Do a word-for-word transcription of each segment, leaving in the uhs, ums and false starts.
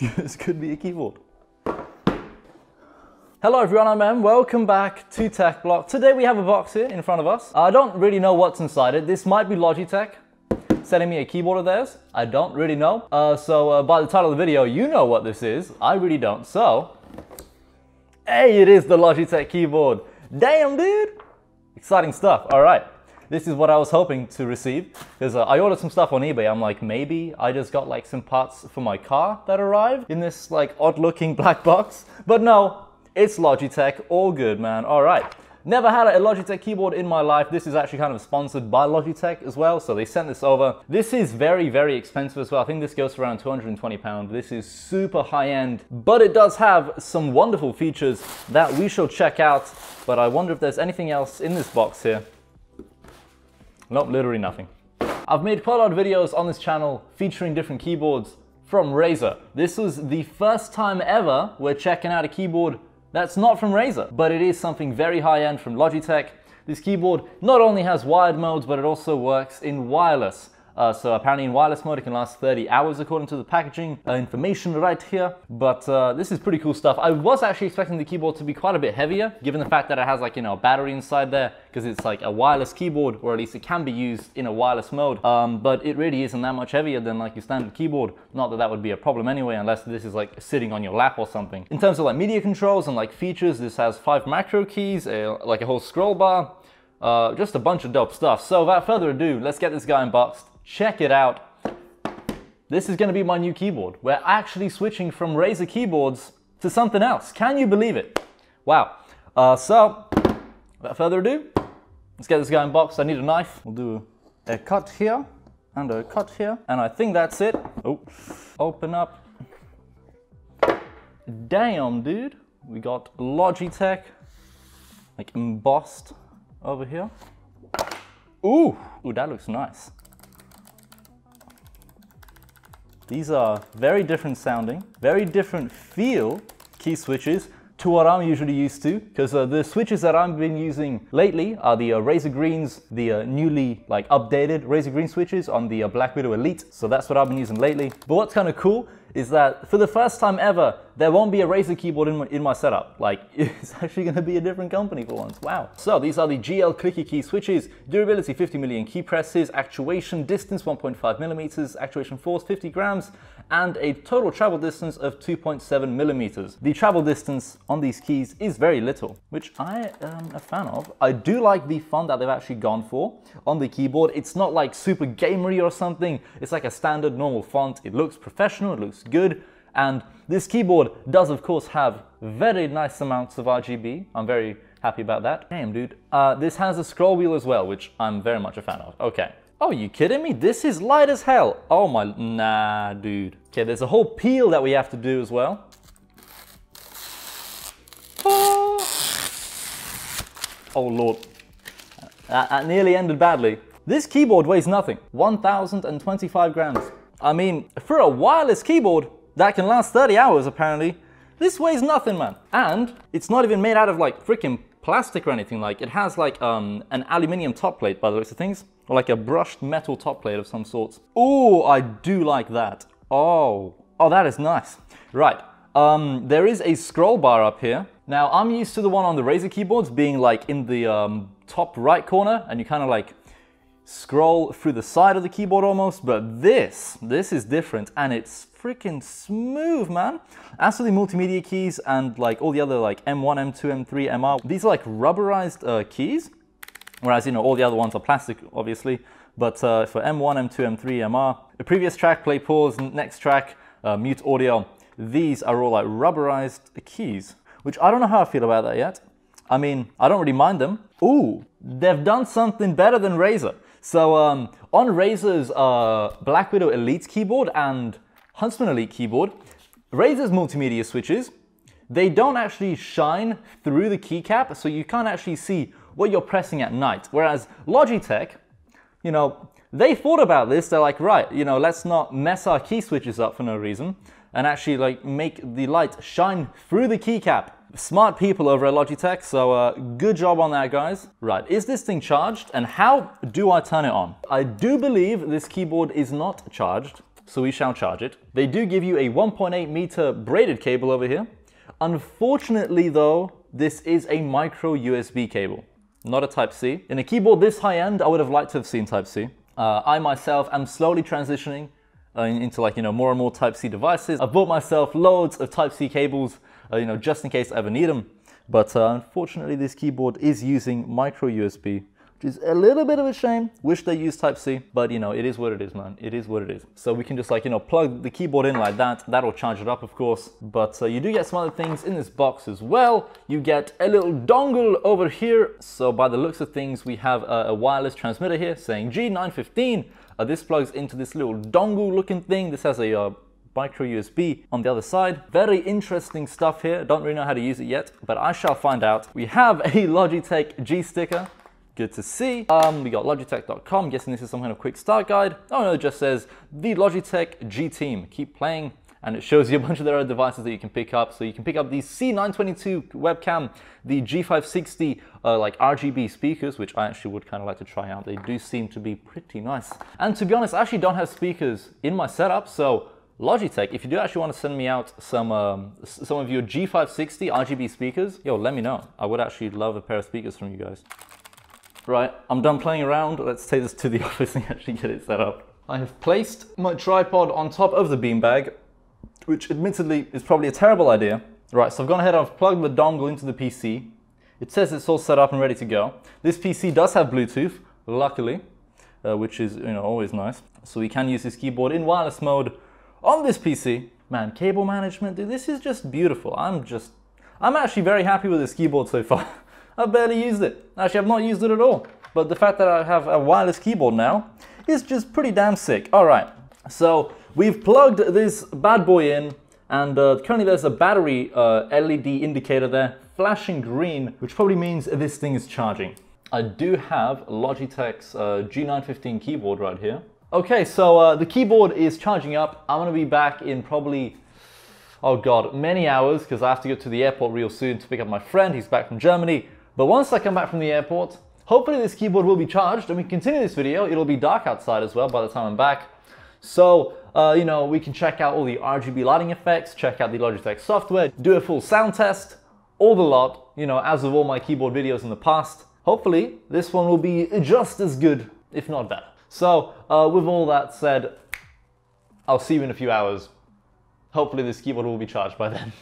This could be a keyboard. Hello everyone, I'm Em. Welcome back to TechBlock. Today we have a box here in front of us. I don't really know what's inside it. This might be Logitech sending me a keyboard of theirs. I don't really know. Uh, so uh, by the title of the video, you know what this is. I really don't. So, hey, it is the Logitech keyboard. Damn, dude. Exciting stuff. All right. This is what I was hoping to receive. There's a, I ordered some stuff on eBay. I'm like, maybe I just got like some parts for my car that arrived in this like odd looking black box. But no, it's Logitech. All good, man. All right. Never had a Logitech keyboard in my life. This is actually kind of sponsored by Logitech as well. So they sent this over. This is very, very expensive as well. I think this goes for around two hundred twenty pounds. This is super high end, but it does have some wonderful features that we shall check out. But I wonder if there's anything else in this box here. Nope, literally nothing. I've made quite a lot of videos on this channel featuring different keyboards from Razer. This was the first time ever we're checking out a keyboard that's not from Razer, but it is something very high-end from Logitech. This keyboard not only has wired modes, but it also works in wireless. Uh, so apparently in wireless mode, it can last thirty hours according to the packaging uh, information right here. But uh, this is pretty cool stuff. I was actually expecting the keyboard to be quite a bit heavier, given the fact that it has like, you know, a battery inside there, because it's like a wireless keyboard, or at least it can be used in a wireless mode. Um, but it really isn't that much heavier than like your standard keyboard. Not that that would be a problem anyway, unless this is like sitting on your lap or something. In terms of like media controls and like features, this has five macro keys, a, like a whole scroll bar, uh, just a bunch of dope stuff. So without further ado, let's get this guy unboxed. Check it out. This is going to be my new keyboard. We're actually switching from Razer keyboards to something else. Can you believe it? Wow. Uh, so, without further ado, let's get this guy unboxed. I need a knife. We'll do a cut here and a cut here. And I think that's it. Oh, open up. Damn, dude. We got Logitech, like embossed over here. Ooh, ooh, that looks nice. These are very different sounding, very different feel key switches to what I'm usually used to, because uh, the switches that I've been using lately are the uh, Razer Greens, the uh, newly like updated Razer Green switches on the uh, Black Widow Elite. So that's what I've been using lately. But what's kind of cool is that for the first time ever, there won't be a Razer keyboard in my, in my setup. Like, it's actually gonna be a different company for once, wow. So these are the G L Clicky key switches, durability fifty million key presses, actuation distance one point five millimeters, actuation force fifty grams, and a total travel distance of two point seven millimeters. The travel distance on these keys is very little, which I am a fan of. I do like the font that they've actually gone for on the keyboard. It's not like super gamery or something. It's like a standard normal font. It looks professional, it looks good, and this keyboard does of course have very nice amounts of R G B. I'm very happy about that. Damn, dude. Uh, this has a scroll wheel as well, which I'm very much a fan of. Okay. Oh, you kidding me? This is light as hell. Oh my, nah, dude. Okay, there's a whole peel that we have to do as well. Oh, oh lord. That, that nearly ended badly. This keyboard weighs nothing. one thousand twenty-five grams. I mean, for a wireless keyboard that can last thirty hours apparently, this weighs nothing, man. And it's not even made out of like freaking plastic or anything. Like, it has like um, an aluminium top plate by the looks of things, or like a brushed metal top plate of some sorts. Oh, I do like that. Oh, oh, that is nice. Right, um, there is a scroll bar up here. Now, I'm used to the one on the Razer keyboards being like in the um, top right corner, and you kind of like scroll through the side of the keyboard almost, but this, this is different, and it's freaking smooth, man. As for the multimedia keys and like all the other like M one, M two, M three, M R, these are like rubberized uh, keys, whereas, you know, all the other ones are plastic, obviously, but uh, for M one, M two, M three, M R, the previous track, play, pause, next track, uh, mute audio, these are all like rubberized keys, which I don't know how I feel about that yet. I mean, I don't really mind them. Ooh, they've done something better than Razer. So um, on Razer's uh, Black Widow Elite keyboard and Huntsman Elite keyboard, Razer's multimedia switches, they don't actually shine through the keycap, so you can't actually see what you're pressing at night. Whereas Logitech, you know, they thought about this. They're like, right, you know, let's not mess our key switches up for no reason, and actually like make the light shine through the keycap. Smart people over at Logitech, so uh, good job on that, guys. Right, is this thing charged, and how do I turn it on? I do believe this keyboard is not charged, so we shall charge it. They do give you a one point eight meter braided cable over here. Unfortunately though, this is a micro U S B cable, not a Type C. In a keyboard this high end, I would have liked to have seen Type C. Uh, I myself am slowly transitioning uh, into like, you know, more and more Type C devices. I've bought myself loads of Type C cables, uh, you know, just in case I ever need them. But uh, unfortunately this keyboard is using micro U S B, which is a little bit of a shame. Wish they used Type C, but you know, it is what it is, man. It is what it is. So we can just like, you know, plug the keyboard in like that. That'll charge it up, of course. But uh, you do get some other things in this box as well. You get a little dongle over here. So by the looks of things, we have a, a wireless transmitter here saying G nine fifteen. Uh, this plugs into this little dongle looking thing. This has a uh, micro U S B on the other side. Very interesting stuff here. Don't really know how to use it yet, but I shall find out. We have a Logitech G sticker. Good to see. Um, we got Logitech dot com. Guessing this is some kind of quick start guide. Oh no, it just says the Logitech G team. Keep playing, and it shows you a bunch of their other devices that you can pick up. So you can pick up the C nine twenty-two webcam, the G five sixty uh, like R G B speakers, which I actually would kind of like to try out. They do seem to be pretty nice. And to be honest, I actually don't have speakers in my setup, so Logitech, if you do actually want to send me out some um, some of your G five sixty R G B speakers, yo, let me know. I would actually love a pair of speakers from you guys. Right, I'm done playing around. Let's take this to the office and actually get it set up. I have placed my tripod on top of the beanbag, which admittedly is probably a terrible idea. Right, so I've gone ahead and I've plugged the dongle into the P C. It says it's all set up and ready to go. This P C does have Bluetooth, luckily, uh, which is, you know, always nice. So we can use this keyboard in wireless mode on this P C. Man, cable management, dude, this is just beautiful. I'm just, I'm actually very happy with this keyboard so far. I've barely used it. Actually, I've not used it at all. But the fact that I have a wireless keyboard now is just pretty damn sick. All right, so we've plugged this bad boy in, and uh, currently there's a battery uh, L E D indicator there, flashing green, which probably means this thing is charging. I do have Logitech's uh, G nine fifteen keyboard right here. Okay, so uh, the keyboard is charging up. I'm gonna be back in probably, oh God, many hours, because I have to go to the airport real soon to pick up my friend. He's back from Germany. But once I come back from the airport, hopefully this keyboard will be charged and we can continue this video. It'll be dark outside as well by the time I'm back. So, uh, you know, we can check out all the R G B lighting effects, check out the Logitech software, do a full sound test, all the lot, you know, as with all my keyboard videos in the past. Hopefully this one will be just as good, if not better. So uh, with all that said, I'll see you in a few hours. Hopefully this keyboard will be charged by then.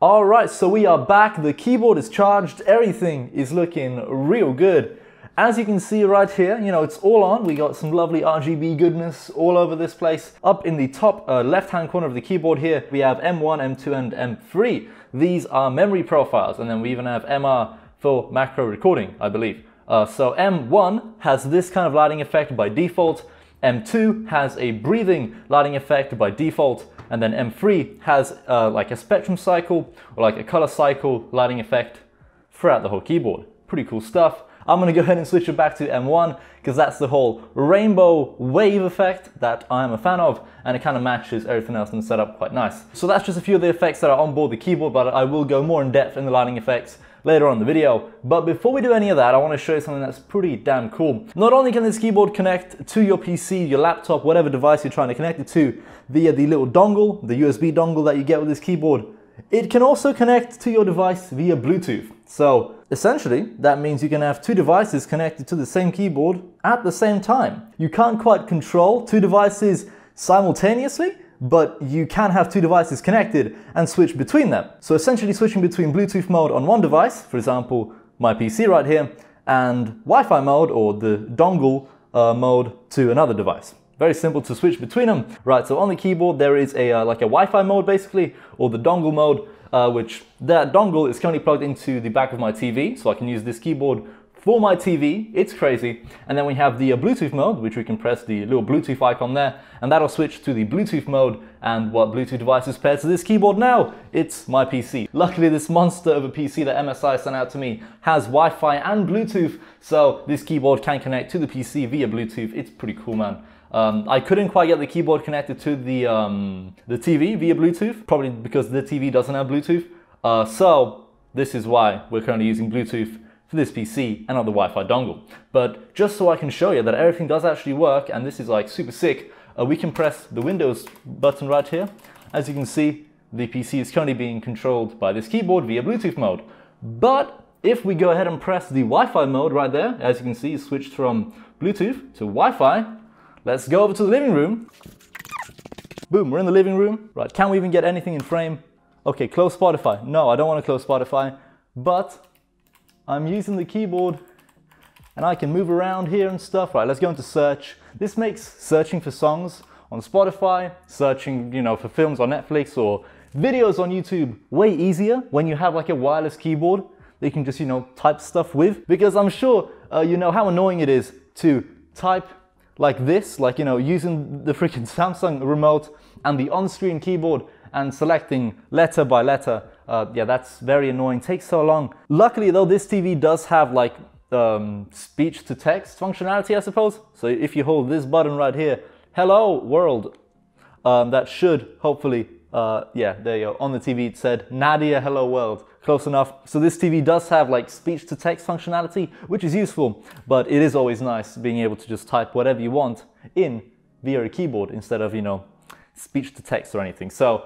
All right, so we are back. The keyboard is charged. Everything is looking real good. As you can see right here, you know, it's all on. We got some lovely R G B goodness all over this place. Up in the top uh, left-hand corner of the keyboard here, we have M one, M two, and M three. These are memory profiles. And then we even have M R for macro recording, I believe. Uh, so M one has this kind of lighting effect by default, M two has a breathing lighting effect by default, and then M three has uh, like a spectrum cycle or like a color cycle lighting effect throughout the whole keyboard. Pretty cool stuff. I'm gonna go ahead and switch it back to M one because that's the whole rainbow wave effect that I'm a fan of, and it kind of matches everything else in the setup quite nice. So that's just a few of the effects that are on board the keyboard, but I will go more in depth in the lighting effects later on in the video. But before we do any of that, I want to show you something that's pretty damn cool. Not only can this keyboard connect to your P C, your laptop, whatever device you're trying to connect it to via the little dongle, the U S B dongle that you get with this keyboard, it can also connect to your device via Bluetooth. So essentially, that means you can have two devices connected to the same keyboard at the same time. You can't quite control two devices simultaneously, but you can have two devices connected and switch between them. So essentially switching between Bluetooth mode on one device, for example, my P C right here, and Wi-Fi mode or the dongle uh, mode to another device. Very simple to switch between them. Right, so on the keyboard there is a uh, like a Wi-Fi mode basically, or the dongle mode, uh, which that dongle is currently plugged into the back of my T V, so I can use this keyboard for my T V. It's crazy. And then we have the uh, Bluetooth mode, which we can press the little Bluetooth icon there, and that'll switch to the Bluetooth mode. And what Bluetooth device is paired to this keyboard now? It's my P C. Luckily, this monster of a P C that M S I sent out to me has Wi-Fi and Bluetooth, so this keyboard can connect to the P C via Bluetooth. It's pretty cool, man. Um, I couldn't quite get the keyboard connected to the, um, the T V via Bluetooth, probably because the T V doesn't have Bluetooth. Uh, so this is why we're currently using Bluetooth for this P C and not the Wi-Fi dongle. But just so I can show you that everything does actually work, and this is like super sick, uh, we can press the Windows button right here. As you can see, the P C is currently being controlled by this keyboard via Bluetooth mode. But if we go ahead and press the Wi-Fi mode right there, as you can see, it's switched from Bluetooth to Wi-Fi. Let's go over to the living room. Boom, we're in the living room. Right, can we even get anything in frame? Okay, close Spotify. No, I don't want to close Spotify, but I'm using the keyboard and I can move around here and stuff. Right, let's go into search. This makes searching for songs on Spotify, searching, you know, for films on Netflix or videos on YouTube way easier when you have like a wireless keyboard that you can just, you know, type stuff with. Because I'm sure uh, you know how annoying it is to type like this, like, you know, using the freaking Samsung remote and the on-screen keyboard and selecting letter by letter. Uh, yeah, that's very annoying, takes so long. Luckily though, this T V does have like um, speech to text functionality, I suppose. So if you hold this button right here, hello world, um, that should hopefully, uh, yeah, there you go. On the T V it said, Nadia, hello world, close enough. So this T V does have like speech to text functionality, which is useful, but it is always nice being able to just type whatever you want in via a keyboard instead of, you know, speech to text or anything. So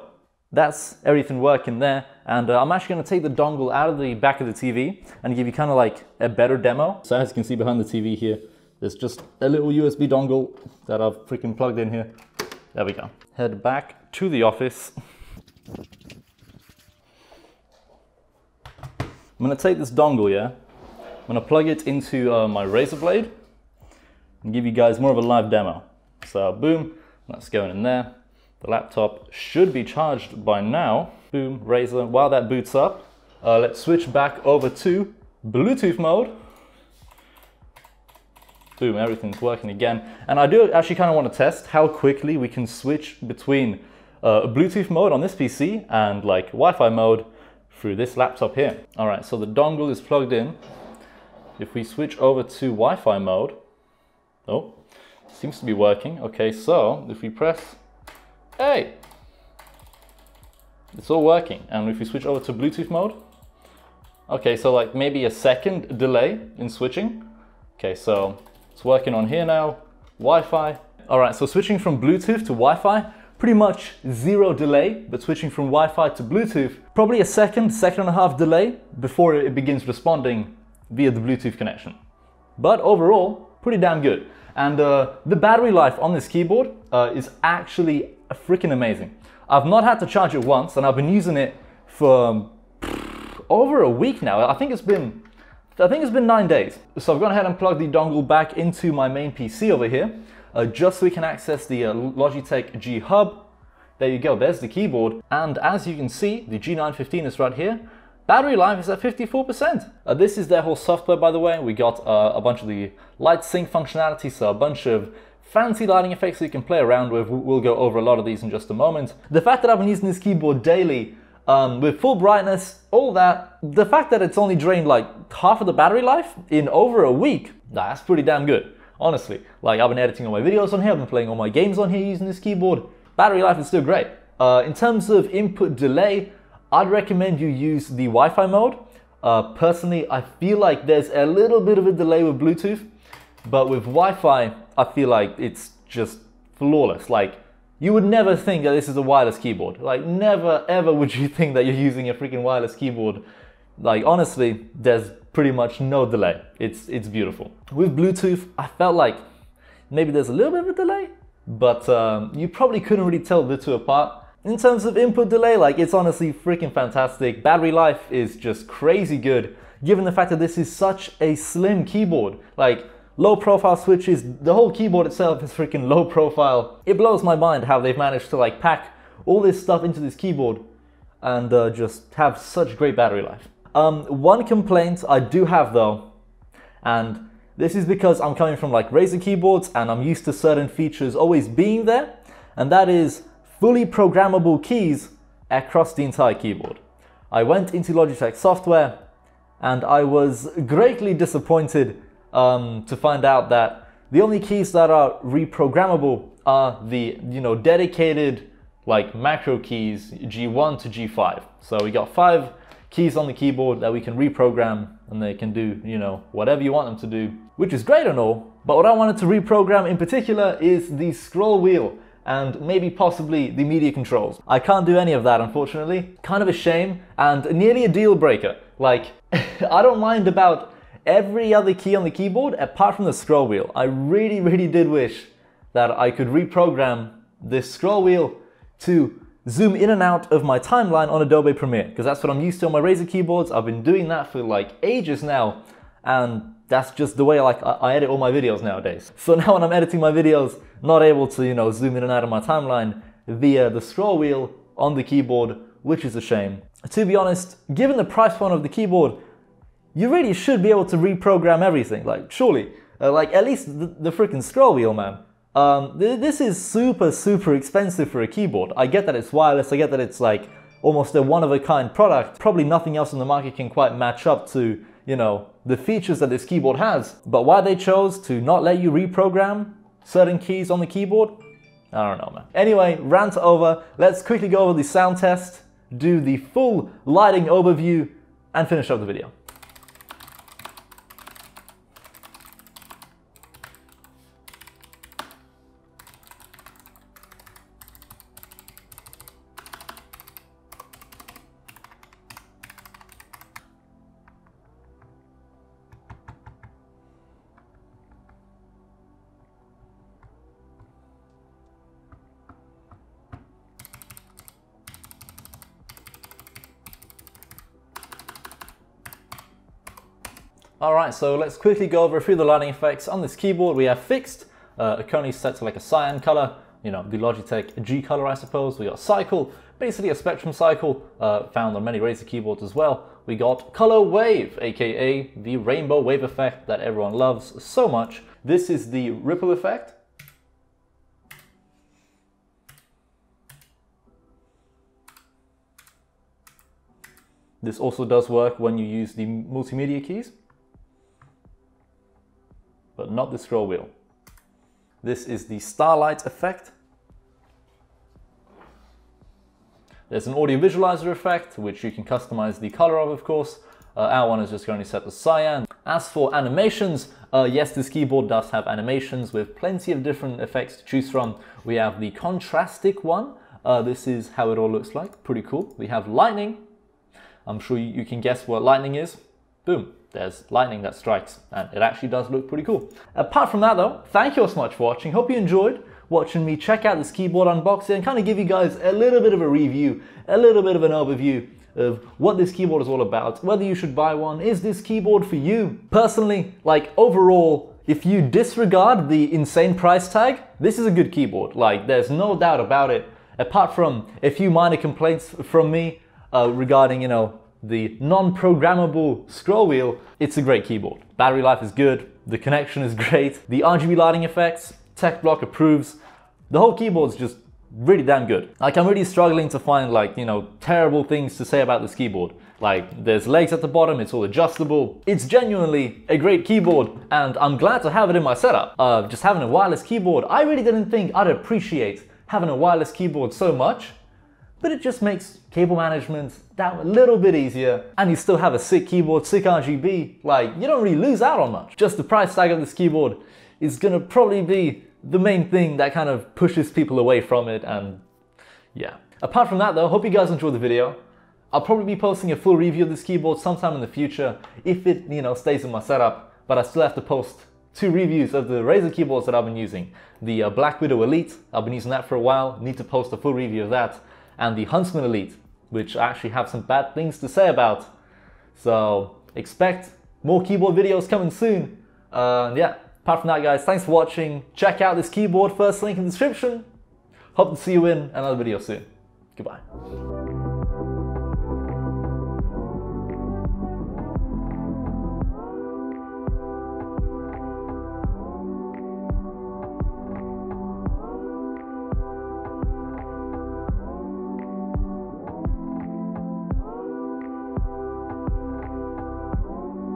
that's everything working there. And uh, I'm actually gonna take the dongle out of the back of the T V and give you kind of like a better demo. So as you can see behind the T V here, there's just a little U S B dongle that I've freaking plugged in here. There we go. Head back to the office. I'm gonna take this dongle, yeah? I'm gonna plug it into uh, my Razer Blade and give you guys more of a live demo. So boom, that's going in there. The laptop should be charged by now. Boom, Razer. While that boots up, uh, let's switch back over to Bluetooth mode. Boom, everything's working again. And I do actually kind of want to test how quickly we can switch between uh, Bluetooth mode on this P C and like Wi-Fi mode through this laptop here. All right, so the dongle is plugged in. If we switch over to Wi-Fi mode, oh, seems to be working. Okay, so if we press, hey, it's all working. And if we switch over to Bluetooth mode, okay, so like maybe a second delay in switching. Okay, so it's working on here now, Wi-Fi. All right, so switching from Bluetooth to Wi-Fi, pretty much zero delay, but switching from Wi-Fi to Bluetooth, probably a second, second and a half delay before it begins responding via the Bluetooth connection. But overall, pretty damn good. And uh, the battery life on this keyboard uh, is actually freaking amazing. I've not had to charge it once, and I've been using it for um, over a week now. I think it's been I think it's been nine days. So I've gone ahead and plugged the dongle back into my main P C over here, uh, just so we can access the uh, Logitech G Hub. There you go, there's the keyboard. And as you can see, the G nine fifteen is right here. Battery life is at fifty-four percent. Uh, this is their whole software, by the way. We got uh, a bunch of the LightSync functionality, so a bunch of fancy lighting effects that you can play around with. We'll go over a lot of these in just a moment. The fact that I've been using this keyboard daily, Um, with full brightness, all that, the fact that it's only drained like half of the battery life in over a week, nah, that's pretty damn good, honestly. Like, I've been editing all my videos on here, I've been playing all my games on here using this keyboard. Battery life is still great. Uh, in terms of input delay, I'd recommend you use the Wi-Fi mode. Uh, personally, I feel like there's a little bit of a delay with Bluetooth, but with Wi-Fi, I feel like it's just flawless. Like, you would never think that this is a wireless keyboard. Like, never ever would you think that you're using a freaking wireless keyboard. Like, honestly, there's pretty much no delay. It's, it's beautiful. With Bluetooth, I felt like maybe there's a little bit of a delay, but um, you probably couldn't really tell the two apart. In terms of input delay, like, it's honestly freaking fantastic. Battery life is just crazy good, given the fact that this is such a slim keyboard. Like, low profile switches, the whole keyboard itself is freaking low profile. It blows my mind how they've managed to like pack all this stuff into this keyboard and uh, just have such great battery life. Um, one complaint I do have though, and this is because I'm coming from like Razer keyboards and I'm used to certain features always being there, and that is fully programmable keys across the entire keyboard. I went into Logitech software and I was greatly disappointed Um, to find out that the only keys that are reprogrammable are the, you know, dedicated like macro keys, G one to G five. So we got five keys on the keyboard that we can reprogram and they can do, you know, whatever you want them to do. which is great and all, but what I wanted to reprogram in particular is the scroll wheel and maybe possibly the media controls. I can't do any of that, unfortunately. Kind of a shame and nearly a deal breaker. Like, I don't mind about every other key on the keyboard apart from the scroll wheel. I really, really did wish that I could reprogram this scroll wheel to zoom in and out of my timeline on Adobe Premiere, because that's what I'm used to on my Razer keyboards. I've been doing that for like ages now, and that's just the way like I edit all my videos nowadays. So now when I'm editing my videos, not able to, you know, zoom in and out of my timeline via the scroll wheel on the keyboard, which is a shame. To be honest, given the price point of the keyboard, you really should be able to reprogram everything, like surely, uh, like at least the, the freaking scroll wheel, man. Um, th this is super, super expensive for a keyboard. I get that it's wireless, I get that it's like almost a one-of-a-kind product. Probably nothing else on the market can quite match up to, you know, the features that this keyboard has. But why they chose to not let you reprogram certain keys on the keyboard, I don't know, man. Anyway, rant over. Let's quickly go over the sound test, do the full lighting overview, and finish up the video. Alright, so let's quickly go over a few of the lighting effects on this keyboard. We have fixed, uh, currently set to like a cyan color, you know, the Logitech G color, I suppose. We got cycle, basically a spectrum cycle, uh, found on many Razer keyboards as well. We got color wave, aka the rainbow wave effect that everyone loves so much. This is the ripple effect. This also does work when you use the multimedia keys, but not the scroll wheel. This is the starlight effect. There's an audio visualizer effect, which you can customize the color of, of course. Uh, our one is just going to set to cyan. As for animations, uh, yes, this keyboard does have animations with plenty of different effects to choose from. We have the contrastic one. Uh, this is how it all looks like, pretty cool. We have lightning. I'm sure you can guess what lightning is. Boom. There's lightning that strikes, and it actually does look pretty cool. Apart from that though, thank you all so much for watching. Hope you enjoyed watching me check out this keyboard unboxing and kind of give you guys a little bit of a review, a little bit of an overview of what this keyboard is all about, whether you should buy one, is this keyboard for you? Personally, like overall, if you disregard the insane price tag, this is a good keyboard. Like, there's no doubt about it, apart from a few minor complaints from me uh, regarding, you know, the non-programmable scroll wheel. It's a great keyboard. Battery life is good, the connection is great, the R G B lighting effects, TechBlock approves, the whole keyboard's just really damn good. Like, I'm really struggling to find like, you know, terrible things to say about this keyboard. Like, there's legs at the bottom, it's all adjustable. It's genuinely a great keyboard, and I'm glad to have it in my setup. Uh, just having a wireless keyboard, I really didn't think I'd appreciate having a wireless keyboard so much, but it just makes cable management that a little bit easier, and you still have a sick keyboard, sick R G B. Like, you don't really lose out on much. Just the price tag of this keyboard is gonna probably be the main thing that kind of pushes people away from it, and yeah. Apart from that though, hope you guys enjoyed the video. I'll probably be posting a full review of this keyboard sometime in the future if it, you know, stays in my setup, but I still have to post two reviews of the Razer keyboards that I've been using. The uh, Black Widow Elite, I've been using that for a while, need to post a full review of that, and the Huntsman Elite, which I actually have some bad things to say about. So expect more keyboard videos coming soon. Uh, yeah, apart from that guys, thanks for watching. Check out this keyboard, first link in the description. Hope to see you in another video soon. Goodbye.